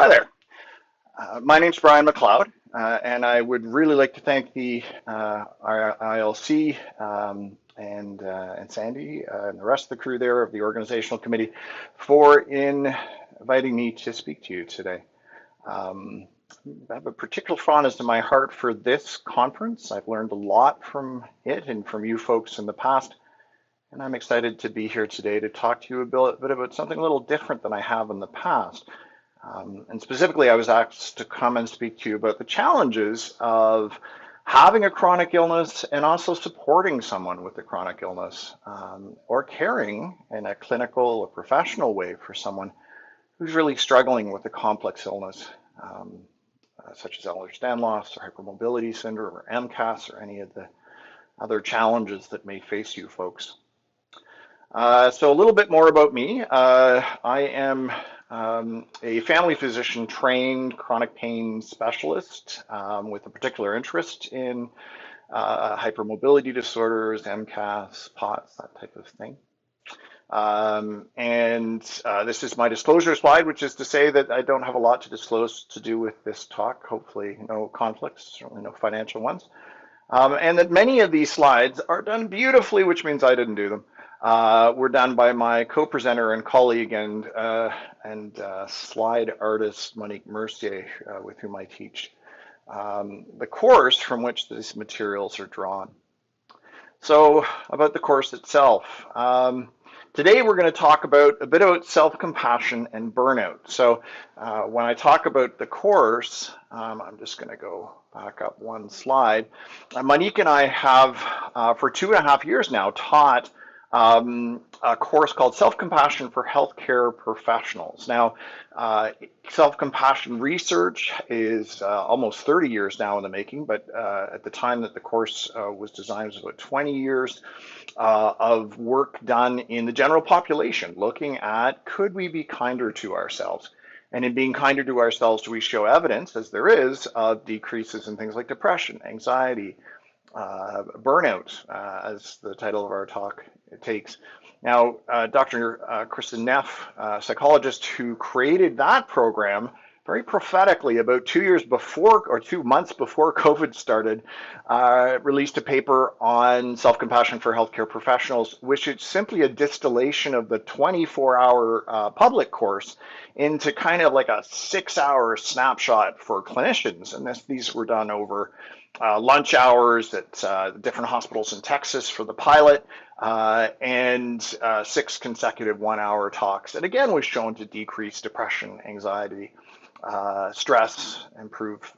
Hi there. My name's Bryan MacLeod, and I would really like to thank the RILC and Sandy and the rest of the crew there of the organizational committee for inviting me to speak to you today. I have a particular fondness in my heart for this conference. I've learned a lot from it and from you folks in the past, and I'm excited to be here today to talk to you a bit about something a little different than I have in the past. And specifically, I was asked to come and speak to you about the challenges of having a chronic illness and also supporting someone with a chronic illness, or caring in a clinical or professional way for someone who's really struggling with a complex illness, such as Ehlers-Danlos or hypermobility syndrome or MCAS or any of the other challenges that may face you folks. So a little bit more about me. I am a family physician trained chronic pain specialist with a particular interest in hypermobility disorders, MCAS, POTS, that type of thing. This is my disclosure slide, which is to say that I don't have a lot to disclose to do with this talk. Hopefully no conflicts, certainly no financial ones. And that many of these slides are done beautifully, which means I didn't do them. Were done by my co-presenter and colleague and slide artist, Monique Mercier, with whom I teach the course from which these materials are drawn. So about the course itself. Today, we're going to talk about a bit about self-compassion and burnout. So when I talk about the course, I'm just going to go back up one slide. Monique and I have, for 2.5 years now, taught a course called Self-Compassion for Healthcare Professionals. Now, self-compassion research is almost 30 years now in the making, but at the time that the course was designed, it was about 20 years of work done in the general population, looking at could we be kinder to ourselves? And in being kinder to ourselves, we show evidence, as there is, of decreases in things like depression, anxiety, burnout, as the title of our talk takes. Now, Dr. Kristen Neff, psychologist who created that program, very prophetically about 2 years before or 2 months before COVID started, released a paper on self-compassion for healthcare professionals, which is simply a distillation of the 24-hour public course into kind of like a 6-hour snapshot for clinicians. And these were done over lunch hours at different hospitals in Texas for the pilot, and 6 consecutive 1-hour talks. And again, was shown to decrease depression, anxiety, stress, improve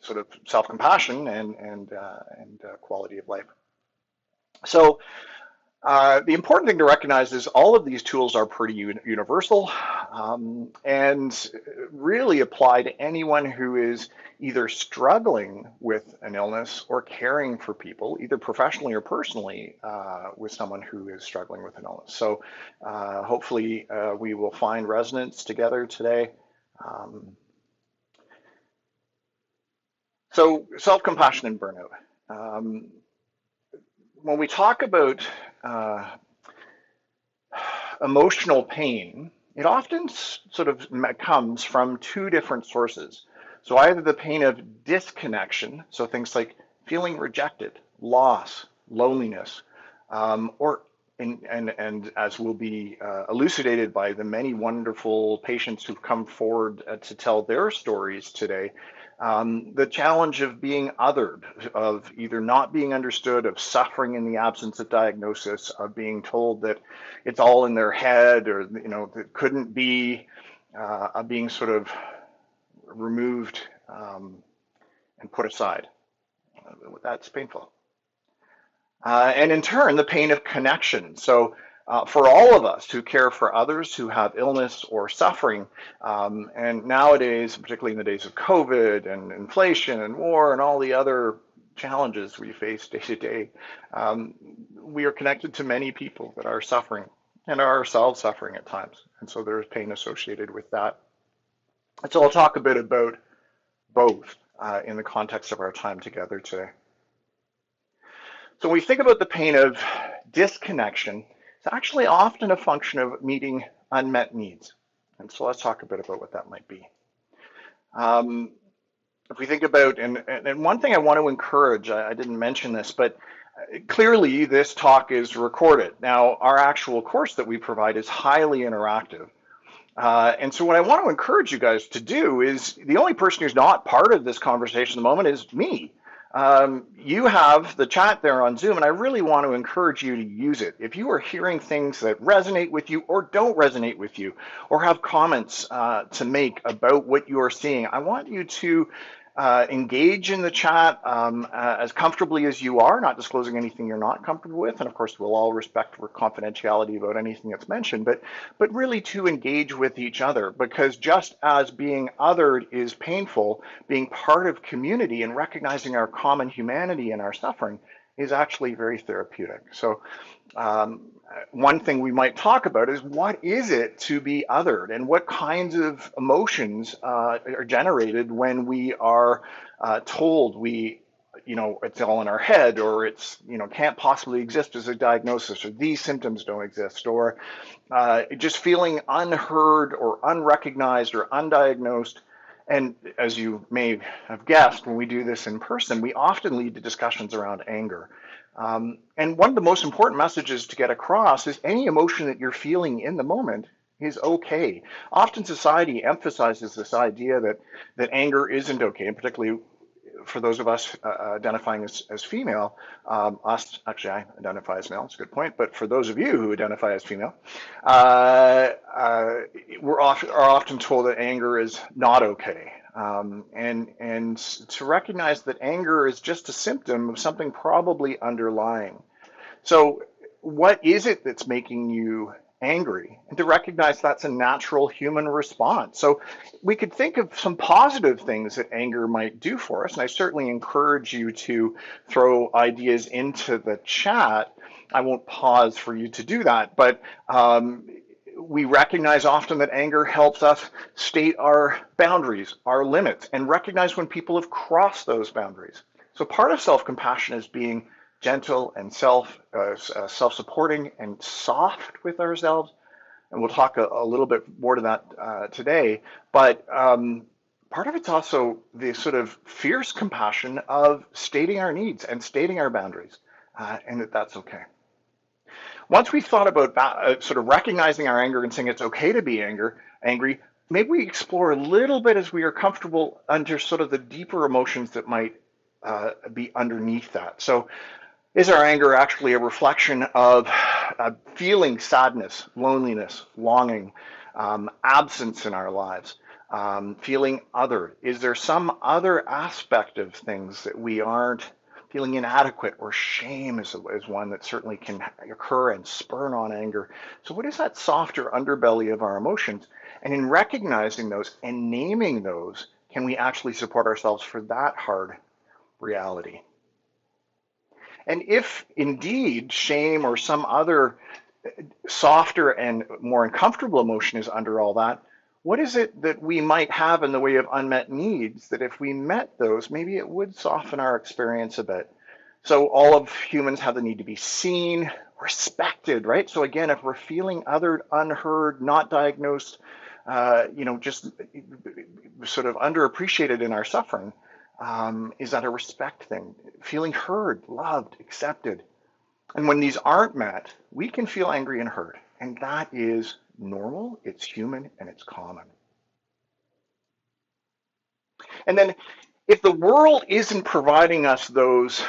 sort of self-compassion and quality of life. So the important thing to recognize is all of these tools are pretty universal and really apply to anyone who is either struggling with an illness or caring for people, either professionally or personally, with someone who is struggling with an illness. So hopefully we will find resonance together today. So self-compassion and burnout. When we talk about emotional pain, it often sort of comes from 2 different sources. So either the pain of disconnection, so things like feeling rejected, loss, loneliness, or and as will be elucidated by the many wonderful patients who've come forward to tell their stories today, the challenge of being othered, of either not being understood, of suffering in the absence of diagnosis, of being told that it's all in their head, or you know, it couldn't be, of being sort of removed and put aside. That's painful. And in turn, the pain of connection. So for all of us who care for others who have illness or suffering, and nowadays, particularly in the days of COVID and inflation and war and all the other challenges we face day to day, we are connected to many people that are suffering and are ourselves suffering at times. And so there is pain associated with that. And so I'll talk a bit about both in the context of our time together today. So when we think about the pain of disconnection, it's actually often a function of meeting unmet needs. And so let's talk a bit about what that might be. If we think about, and one thing I want to encourage, I didn't mention this, but clearly this talk is recorded. Now, our actual course that we provide is highly interactive. And so what I want to encourage you guys to do is, the only person who's not part of this conversation at the moment is me. You have the chat there on Zoom, and I really want to encourage you to use it. If you are hearing things that resonate with you or don't resonate with you, or have comments to make about what you are seeing, I want you to engage in the chat as comfortably as you are, not disclosing anything you're not comfortable with. And of course, we'll all respect for confidentiality about anything that's mentioned, but really to engage with each other, because just as being othered is painful, being part of community and recognizing our common humanity and our suffering is actually very therapeutic. So one thing we might talk about is, what is it to be othered, and what kinds of emotions are generated when we are told we, you know, it's all in our head, or it's, you know, can't possibly exist as a diagnosis, or these symptoms don't exist, or just feeling unheard or unrecognized or undiagnosed. And as you may have guessed, when we do this in person, we often lead to discussions around anger. And one of the most important messages to get across is, any emotion that you're feeling in the moment is okay. Often society emphasizes this idea that anger isn't okay, and particularly for those of us identifying as female, us, actually I identify as male, it's a good point, but for those of you who identify as female, are often told that anger is not okay. And to recognize that anger is just a symptom of something probably underlying. So what is it that's making you angry? And to recognize that's a natural human response. So we could think of some positive things that anger might do for us, and I certainly encourage you to throw ideas into the chat. I won't pause for you to do that, but we recognize often that anger helps us state our boundaries, our limits, and recognize when people have crossed those boundaries. So part of self-compassion is being gentle and self-supporting and soft with ourselves. And we'll talk a little bit more to that today. But part of it's also the sort of fierce compassion of stating our needs and stating our boundaries, and that's okay. Once we've thought about sort of recognizing our anger and saying it's okay to be angry, maybe we explore a little bit, as we are comfortable, under sort of the deeper emotions that might be underneath that. So is our anger actually a reflection of feeling sadness, loneliness, longing, absence in our lives, feeling other? Is there some other aspect of things that we aren't feeling inadequate, or shame is one that certainly can occur and spurn on anger? So what is that softer underbelly of our emotions? And in recognizing those and naming those, can we actually support ourselves for that hard reality? And if indeed shame or some other softer and more uncomfortable emotion is under all that, what is it that we might have in the way of unmet needs that, if we met those, maybe it would soften our experience a bit? So all of humans have the need to be seen, respected, right? So again, if we're feeling othered, unheard, not diagnosed, you know, just sort of underappreciated in our suffering, is that a respect thing? Feeling heard, loved, accepted. And when these aren't met, we can feel angry and hurt. And that is normal, it's human, and it's common. And then if the world isn't providing us those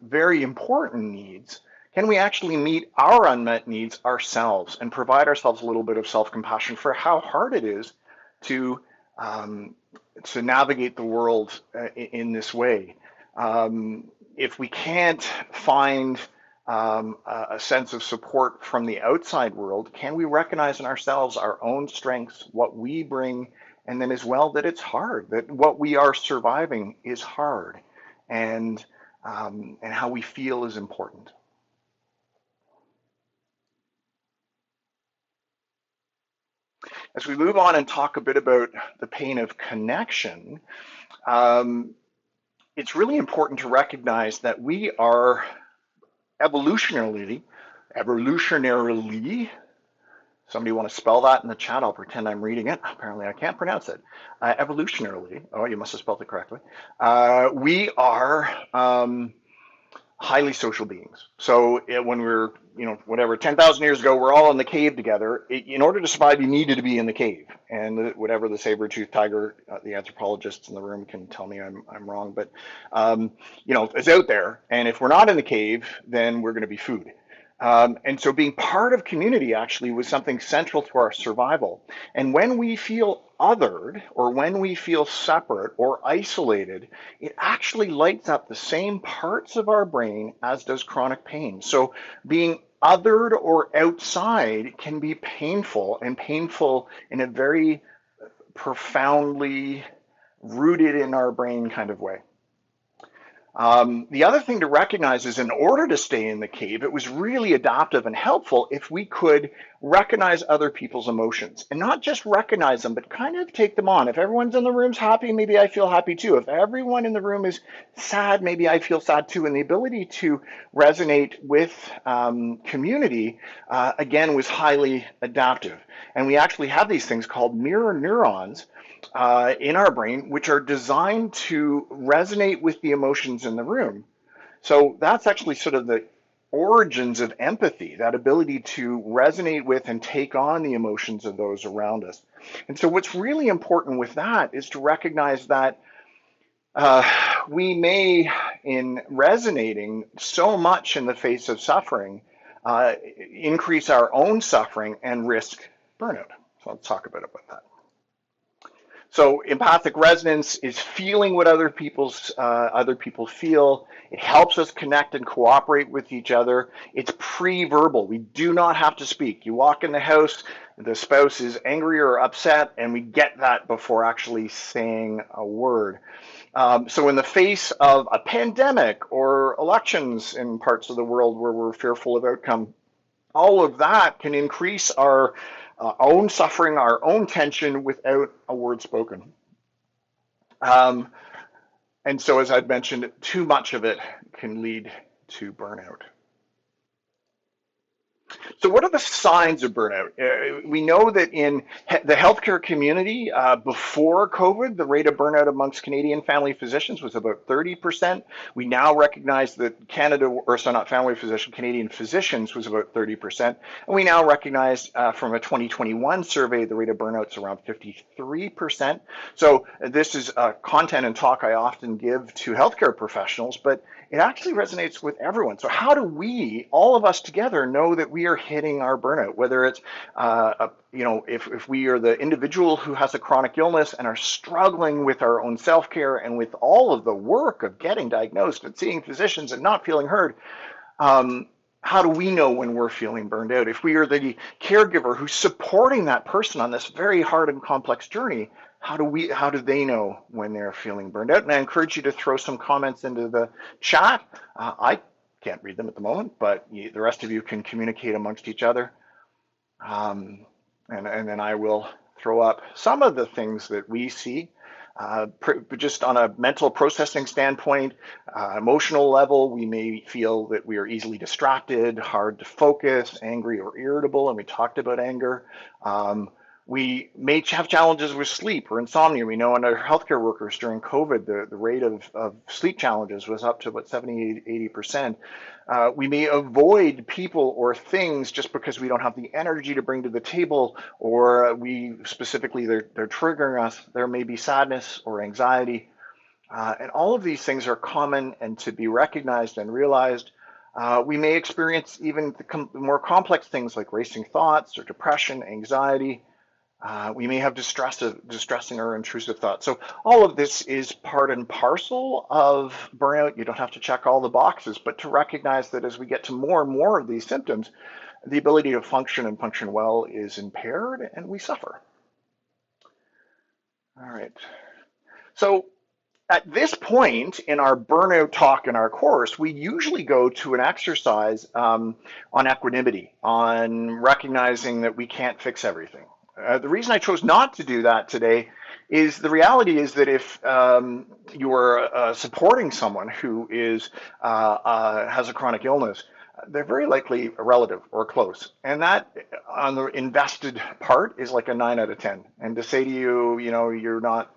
very important needs, can we actually meet our unmet needs ourselves and provide ourselves a little bit of self-compassion for how hard it is to navigate the world in this way? If we can't find a sense of support from the outside world, can we recognize in ourselves our own strengths, what we bring, and then as well that it's hard, that what we are surviving is hard, and how we feel is important. As we move on and talk a bit about the pain of connection, it's really important to recognize that we are evolutionarily Somebody want to spell that in the chat? I'll pretend I'm reading it. Apparently I can't pronounce it. Evolutionarily, oh, you must have spelled it correctly. We are highly social beings. So when we're, you know, whatever, 10,000 years ago, we're all in the cave together. In order to survive, you needed to be in the cave. And whatever the saber-toothed tiger, the anthropologists in the room can tell me I'm wrong, but, you know, it's out there. And if we're not in the cave, then we're going to be food. And so being part of community actually was something central to our survival. And when we feel othered or when we feel separate or isolated, it actually lights up the same parts of our brain as does chronic pain. So being othered or outside can be painful, and painful in a very profoundly rooted in our brain kind of way. The other thing to recognize is in order to stay in the cave, it was really adaptive and helpful if we could recognize other people's emotions, and not just recognize them, but kind of take them on. If everyone's in the room's happy, maybe I feel happy too. If everyone in the room is sad, maybe I feel sad too. And the ability to resonate with community, again, was highly adaptive. And we actually have these things called mirror neurons in our brain, which are designed to resonate with the emotions in the room. So that's actually sort of the origins of empathy, that ability to resonate with and take on the emotions of those around us. And so what's really important with that is to recognize that we may, in resonating so much in the face of suffering, increase our own suffering and risk burnout. So let's talk a bit about that. So empathic resonance is feeling what other people feel. It helps us connect and cooperate with each other. It's pre-verbal. We do not have to speak. You walk in the house, the spouse is angry or upset, and we get that before actually saying a word. So in the face of a pandemic or elections in parts of the world where we're fearful of outcome, all of that can increase our own suffering, our own tension without a word spoken. And so, as I've mentioned, too much of it can lead to burnout. So what are the signs of burnout? We know that in the healthcare community, before COVID, the rate of burnout amongst Canadian family physicians was about 30%. We now recognize that Canadian physicians was about 30%. And we now recognize from a 2021 survey, the rate of burnout is around 53%. So this is content and talk I often give to healthcare professionals, but it actually resonates with everyone. So how do we, all of us together, know that we are hitting our burnout, whether it's, you know, if we are the individual who has a chronic illness and are struggling with our own self-care and with all of the work of getting diagnosed and seeing physicians and not feeling heard, how do we know when we're feeling burned out? If we are the caregiver who's supporting that person on this very hard and complex journey, how do they know when they're feeling burned out? And I encourage you to throw some comments into the chat. I can't read them at the moment, but the rest of you can communicate amongst each other. And then I will throw up some of the things that we see just on a mental processing standpoint, emotional level. We may feel that we are easily distracted, hard to focus, angry or irritable. And we talked about anger. We may have challenges with sleep or insomnia. We know in our healthcare workers during COVID, the rate of sleep challenges was up to about 70, 80%. We may avoid people or things just because we don't have the energy to bring to the table, or they're triggering us. There may be sadness or anxiety. And all of these things are common and to be recognized and realized. We may experience even the more complex things like racing thoughts or depression, anxiety. We may have distressing or intrusive thoughts. So all of this is part and parcel of burnout. You don't have to check all the boxes, but to recognize that as we get to more and more of these symptoms, the ability to function and function well is impaired and we suffer. All right. So at this point in our burnout talk in our course, we usually go to an exercise on equanimity, on recognizing that we can't fix everything. The reason I chose not to do that today is the reality is that if you are supporting someone who has a chronic illness, they're very likely relative or close. And that on the invested part is like a 9 out of 10. And to say to you, you know, you're not,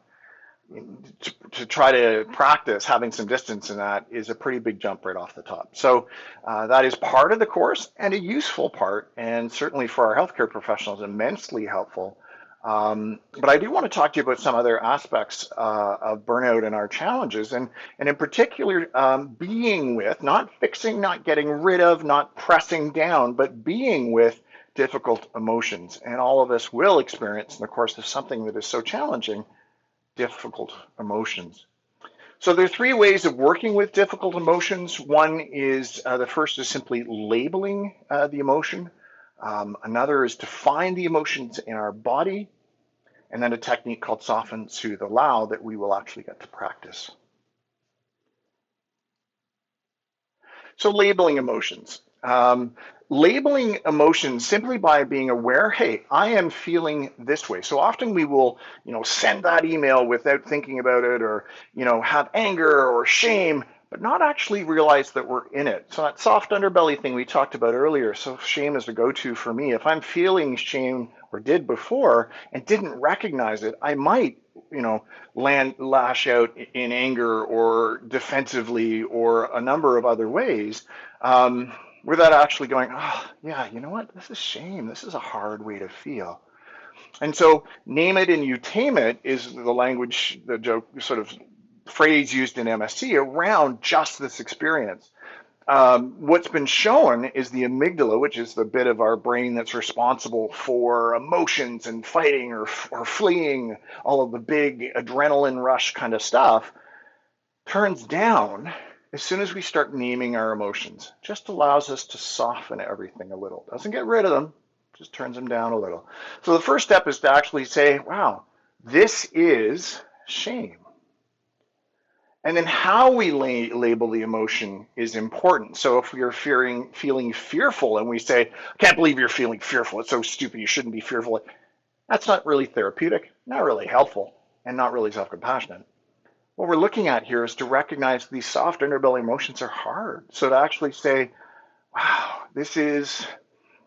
to try to practice having some distance in that is a pretty big jump right off the top. So that is part of the course and a useful part, and certainly for our healthcare professionals, immensely helpful. But I do want to talk to you about some other aspects of burnout and our challenges, and in particular, being with, not fixing, not getting rid of, not pressing down, but being with difficult emotions. And all of us will experience in the course of something that is so challenging, difficult emotions. So there are three ways of working with difficult emotions. One is, the first is simply labeling the emotion. Another is to find the emotions in our body, and then a technique called soften, soothe, allow that we will actually get to practice. So labeling emotions. Labeling emotions simply by being aware, hey, I am feeling this way. So often we will, you know, send that email without thinking about it, or, you know, have anger or shame, but not actually realize that we're in it. So that soft underbelly thing we talked about earlier. So shame is the go-to for me. If I'm feeling shame or did before and didn't recognize it, I might, you know, lash out in anger or defensively or a number of other ways. Without actually going, oh, yeah, you know what? This is shame. This is a hard way to feel. And so name it and you tame it is the language, the joke sort of phrase used in MSC around just this experience. What's been shown is the amygdala, which is the bit of our brain that's responsible for emotions and fighting or fleeing, all of the big adrenaline rush kind of stuff, turns down as soon as we start naming our emotions. Just allows us to soften everything a little. Doesn't get rid of them, just turns them down a little. So the first step is to actually say, wow, this is shame. And then how we label the emotion is important. So if we are feeling fearful and we say, I can't believe you're feeling fearful, it's so stupid, you shouldn't be fearful. That's not really therapeutic, not really helpful, and not really self-compassionate. What we're looking at here is to recognize these soft underbelly emotions are hard. So to actually say, wow, this is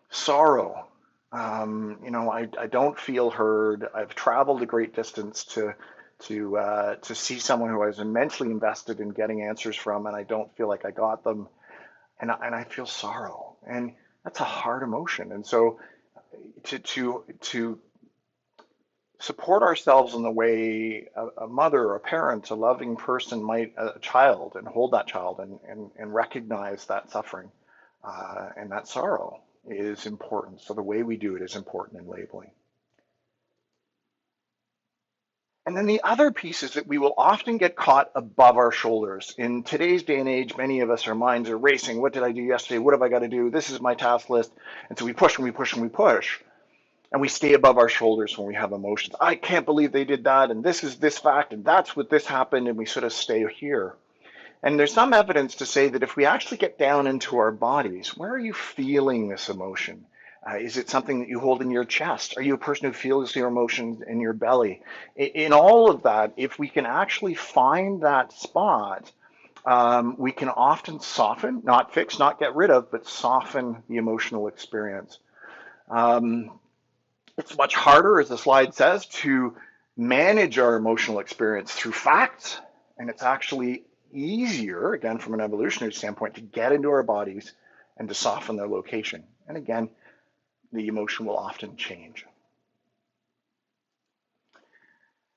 sorrow. You know, I don't feel heard. I've traveled a great distance to see someone who I was immensely invested in getting answers from, and I don't feel like I got them. And I feel sorrow. And that's a hard emotion. And so to support ourselves in the way a mother or a parent, a loving person might, a child, and hold that child and recognize that suffering and that sorrow is important. So the way we do it is important in labeling. And then the other piece is that we will often get caught above our shoulders. In today's day and age, many of us, our minds are racing. What did I do yesterday? What have I got to do? This is my task list. And so we push and we push and we push. And we stay above our shoulders when we have emotions. I can't believe they did that, and this is this fact, and that's what this happened, and we sort of stay here. And there's some evidence to say that if we actually get down into our bodies, where are you feeling this emotion? Is it something that you hold in your chest? Are you a person who feels your emotions in your belly? In all of that, if we can actually find that spot, we can often soften, not fix, not get rid of, but soften the emotional experience. It's much harder, as the slide says, to manage our emotional experience through facts, and it's actually easier, again, from an evolutionary standpoint, to get into our bodies and to soften their location. And again, the emotion will often change.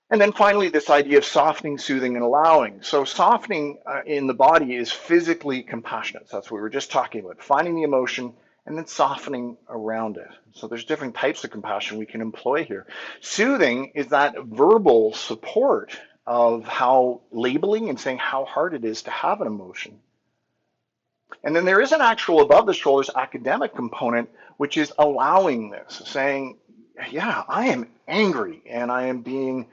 And then finally, this idea of softening, soothing, and allowing. So softening in the body is physically compassionate. So that's what we were just talking about, finding the emotion, and then softening around it. So there's different types of compassion we can employ here. Soothing is that verbal support of how labeling and saying how hard it is to have an emotion. And then there is an actual above the shoulders academic component, which is allowing this, saying, yeah, I am angry and I am being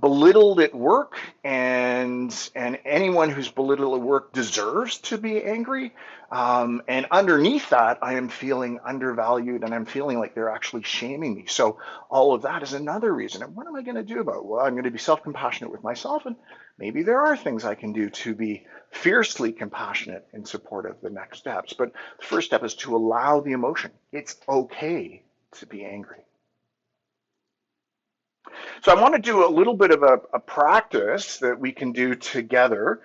belittled at work, and anyone who's belittled at work deserves to be angry. And underneath that, I am feeling undervalued and I'm feeling like they're actually shaming me. So all of that is another reason. And what am I going to do about it? Well, I'm going to be self-compassionate with myself, and maybe there are things I can do to be fiercely compassionate in support of the next steps. But the first step is to allow the emotion. It's okay to be angry. So I want to do a little bit of a practice that we can do together.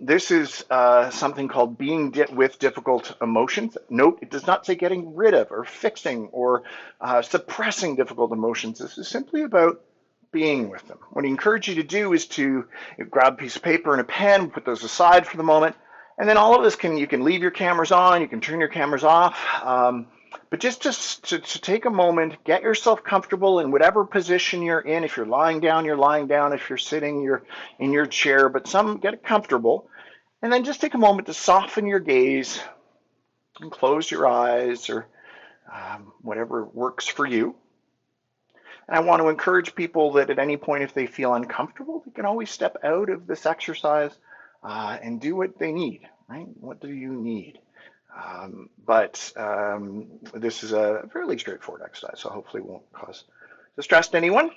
This is something called being with difficult emotions. Note, it does not say getting rid of or fixing or suppressing difficult emotions. This is simply about being with them. What I encourage you to do is to grab a piece of paper and a pen, put those aside for the moment, and then all of this can, you can leave your cameras on, you can turn your cameras off. But just to take a moment, get yourself comfortable in whatever position you're in. If you're lying down, you're lying down. If you're sitting, you're in your chair, but get comfortable. And then just take a moment to soften your gaze and close your eyes, or whatever works for you. And I want to encourage people that at any point, if they feel uncomfortable, they can always step out of this exercise and do what they need, right? What do you need? This is a fairly straightforward exercise, so hopefully it won't cause distress to anyone.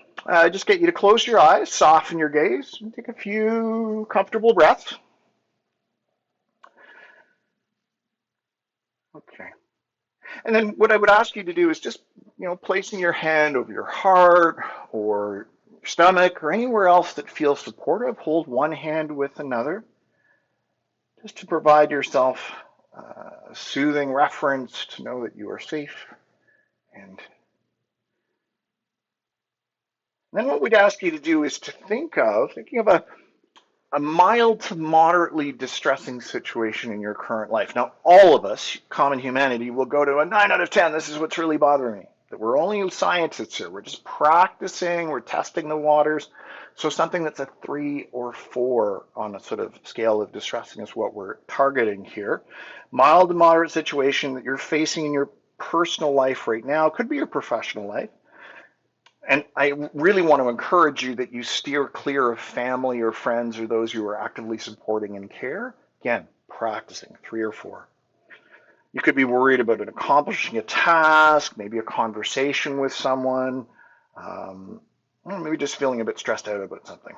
Just get you to close your eyes, soften your gaze, and take a few comfortable breaths. Okay. And then what I would ask you to do is just, placing your hand over your heart or your stomach or anywhere else that feels supportive, hold one hand with another, just to provide yourself a soothing reference to know that you are safe. And then what we'd ask you to do is to think of a mild to moderately distressing situation in your current life. Now, all of us, common humanity, will go to a 9 out of 10. This is what's really bothering me. That we're only scientists here. We're just practicing. We're testing the waters. So something that's a 3 or 4 on a sort of scale of distressing is what we're targeting here. Mild to moderate situation that you're facing in your personal life right now. It could be your professional life. And I really want to encourage you that you steer clear of family or friends or those you are actively supporting in care. Again, practicing 3 or 4. You could be worried about accomplishing a task, maybe a conversation with someone, maybe just feeling a bit stressed out about something.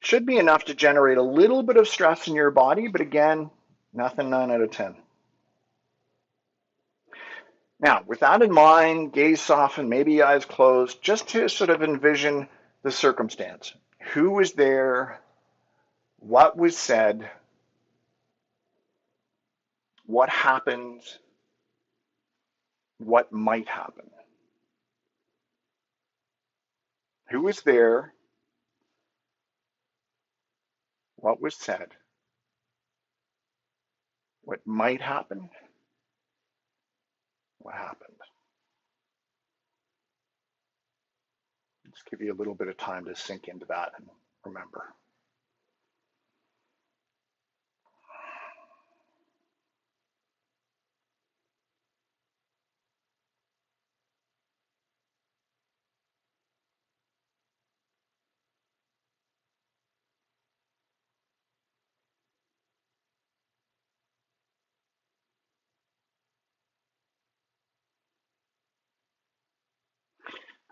Should be enough to generate a little bit of stress in your body, but again, nothing 9 out of 10. Now, with that in mind, gaze softened, maybe eyes closed, just to sort of envision the circumstance. Who was there? What was said? What happened? What might happen? Who was there? What was said? What might happen? What happened? Just give you a little bit of time to sink into that and remember.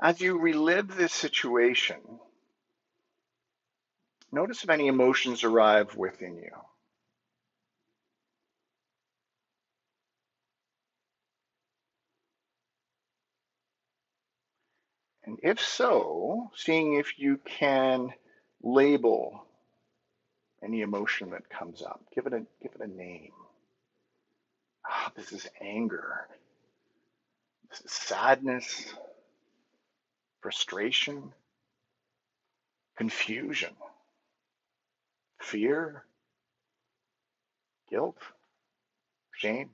As you relive this situation, notice if any emotions arrive within you. And if so, seeing if you can label any emotion that comes up. Give it a name. This is anger. This is sadness. Frustration, confusion, fear, guilt, shame.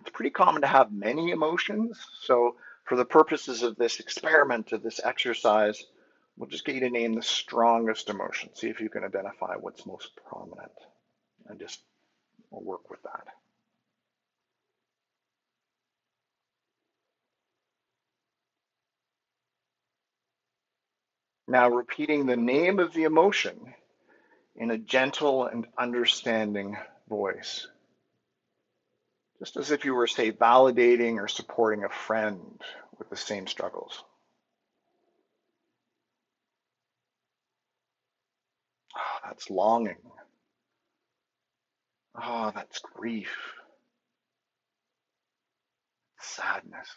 It's pretty common to have many emotions. So for the purposes of this exercise, We'll just get you to name the strongest emotion. See if you can identify what's most prominent, and just we'll work with that. Now repeating the name of the emotion in a gentle and understanding voice. Just as if you were, say, validating or supporting a friend with the same struggles. Oh, that's longing. Oh, that's grief. Sadness.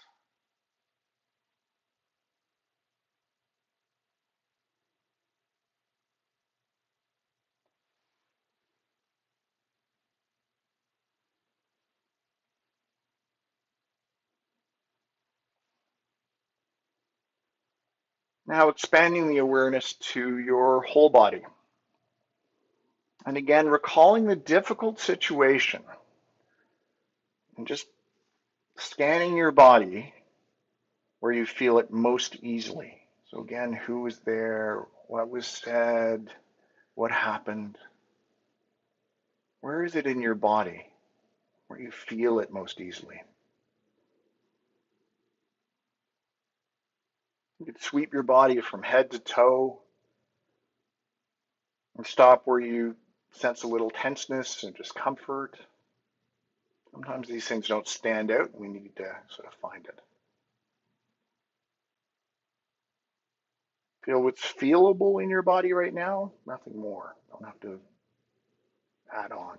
Now expanding the awareness to your whole body. And again, recalling the difficult situation and just scanning your body where you feel it most easily. So again, who was there? What was said? What happened? Where is it in your body where you feel it most easily? You could sweep your body from head to toe and stop where you sense a little tenseness and discomfort. Sometimes these things don't stand out. We need to sort of find it. Feel what's feelable in your body right now. Nothing more. Don't have to add on.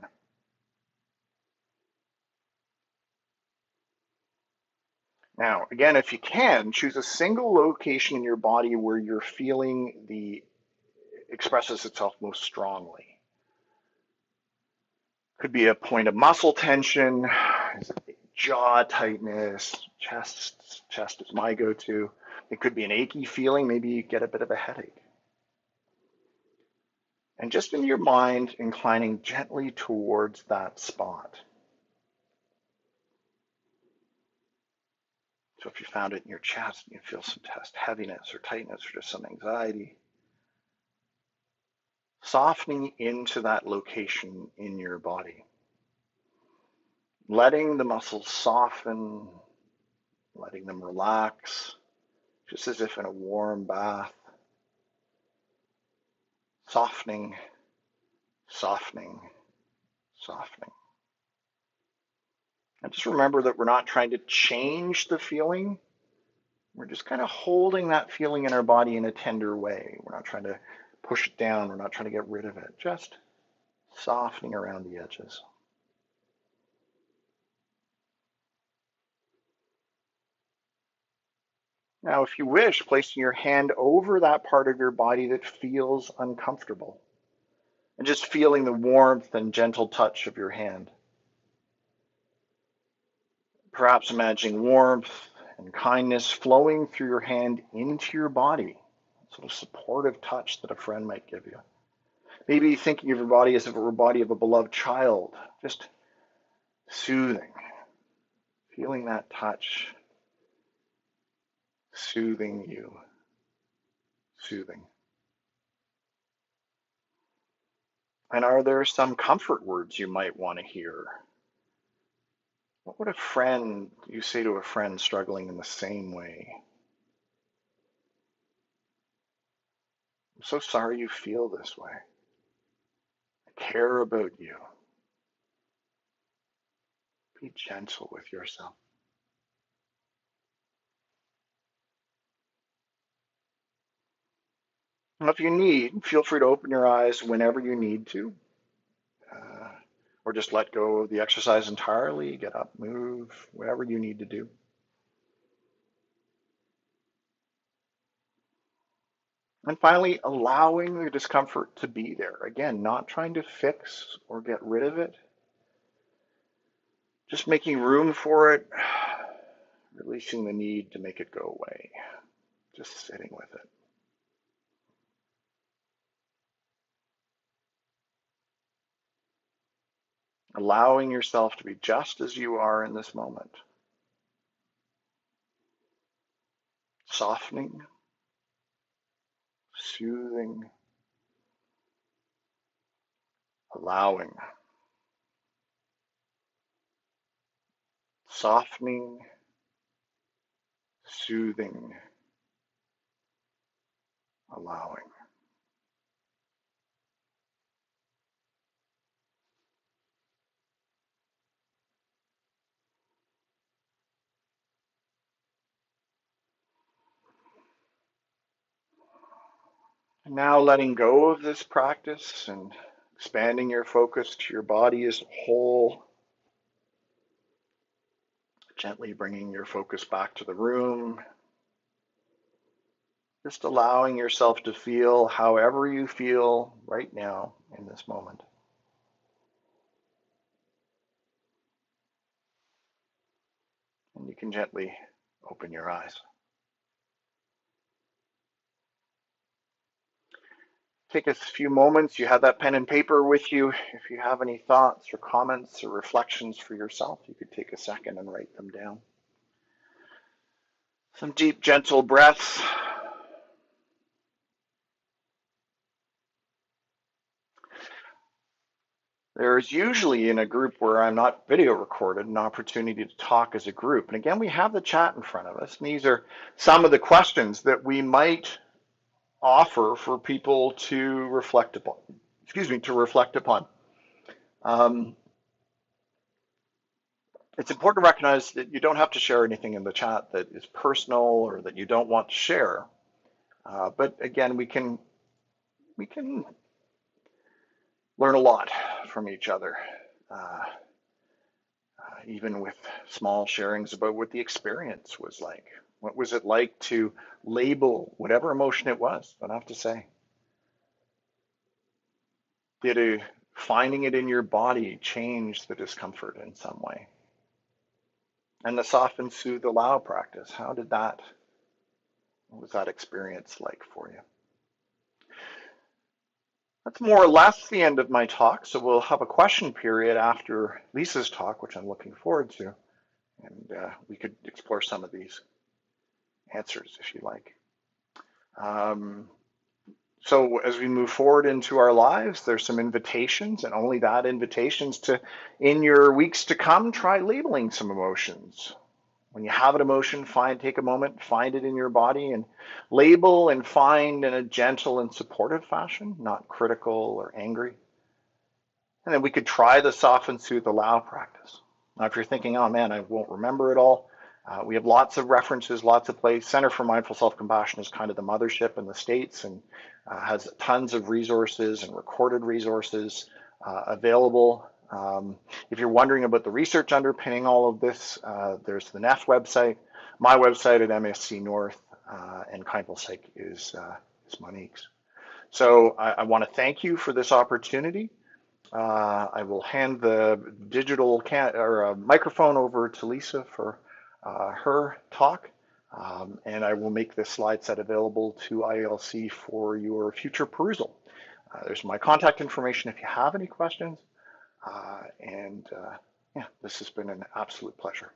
Now, again, if you can, choose a single location in your body where your feeling expresses itself most strongly. Could be a point of muscle tension, jaw tightness, chest. Chest is my go-to. It could be an achy feeling. Maybe you get a bit of a headache. And just in your mind, inclining gently towards that spot. So if you found it in your chest, you feel some chest heaviness or tightness or just some anxiety, softening into that location in your body. Letting the muscles soften, letting them relax, just as if in a warm bath. Softening, softening, softening. And just remember that we're not trying to change the feeling. We're just kind of holding that feeling in our body in a tender way. We're not trying to push it down. We're not trying to get rid of it. Just softening around the edges. Now, if you wish, placing your hand over that part of your body that feels uncomfortable and just feeling the warmth and gentle touch of your hand. Perhaps imagining warmth and kindness flowing through your hand into your body, sort of supportive touch that a friend might give you. Maybe thinking of your body as if it were the body of a beloved child, just soothing, feeling that touch, soothing you, soothing. And are there some comfort words you might want to hear? What would a friend, you say to a friend struggling in the same way? I'm so sorry you feel this way. I care about you. Be gentle with yourself. And if you need, feel free to open your eyes whenever you need to. Or just let go of the exercise entirely, get up, move, whatever you need to do. And finally, allowing the discomfort to be there. Again, not trying to fix or get rid of it. Just making room for it, releasing the need to make it go away. Just sitting with it. Allowing yourself to be just as you are in this moment. Softening, soothing, allowing, softening, soothing, allowing. And now letting go of this practice and expanding your focus to your body as a whole. Gently bringing your focus back to the room. Just allowing yourself to feel however you feel right now in this moment. And you can gently open your eyes. Take a few moments. You have that pen and paper with you. If you have any thoughts or comments or reflections for yourself, you could take a second and write them down. Some deep, gentle breaths. There's usually in a group where I'm not video recorded an opportunity to talk as a group. And again, we have the chat in front of us. And these are some of the questions that we might offer for people to reflect upon, It's important to recognize that you don't have to share anything in the chat that is personal or that you don't want to share. But again, we can learn a lot from each other, even with small sharings about what the experience was like. What was it like to label whatever emotion it was? Don't have to say. Did finding it in your body change the discomfort in some way? And the soften, soothe, allow practice. How did that, what was that experience like for you? That's more or less the end of my talk. So we'll have a question period after Lisa's talk, which I'm looking forward to. And we could explore some of these answers if you like. So as we move forward into our lives, there's some invitations, and only that, invitations to, in your weeks to come, try labeling some emotions. When you have an emotion, take a moment, find it in your body and label and find in a gentle and supportive fashion, not critical or angry. And then we could try the soften, soothe, allow practice. Now, if you're thinking, oh man, I won't remember it all, we have lots of references, lots of places. Center for Mindful Self-Compassion is kind of the mothership in the States and has tons of resources and recorded resources available. If you're wondering about the research underpinning all of this, there's the Neff website, my website at MSC North, and Kindlesik is Monique's. So I want to thank you for this opportunity. I will hand the digital microphone over to Lisa for her talk, and I will make this slide set available to ILC for your future perusal. There's my contact information if you have any questions, and yeah, this has been an absolute pleasure.